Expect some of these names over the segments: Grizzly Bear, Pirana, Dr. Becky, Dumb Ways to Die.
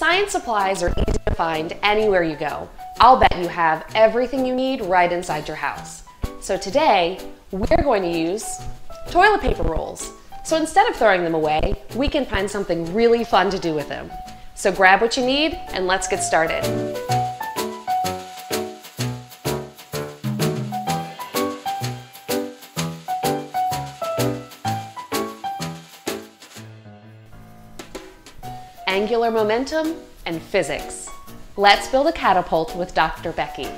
Science supplies are easy to find anywhere you go. I'll bet you have everything you need right inside your house. So today, we're going to use toilet paper rolls. So instead of throwing them away, we can find something really fun to do with them. So grab what you need and let's get started. Angular momentum and physics. Let's build a catapult with Dr. Becky.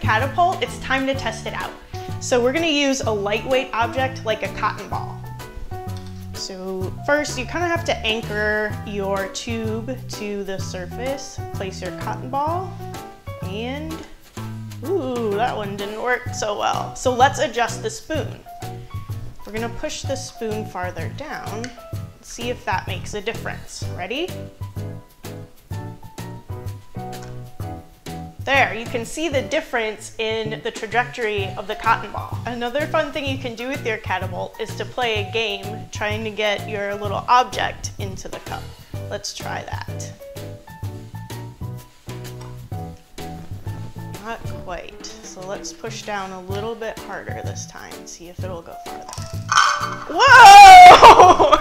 Catapult, it's time to test it out. So we're going to use a lightweight object like a cotton ball. So first you kind of have to anchor your tube to the surface, place your cotton ball, and ooh, that one didn't work so well. So let's adjust the spoon. We're going to push the spoon farther down, see if that makes a difference. Ready? There, you can see the difference in the trajectory of the cotton ball. Another fun thing you can do with your catapult is to play a game trying to get your little object into the cup. Let's try that. Not quite. So let's push down a little bit harder this time, see if it'll go farther. Whoa!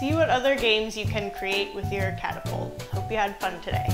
See what other games you can create with your catapult. Hope you had fun today.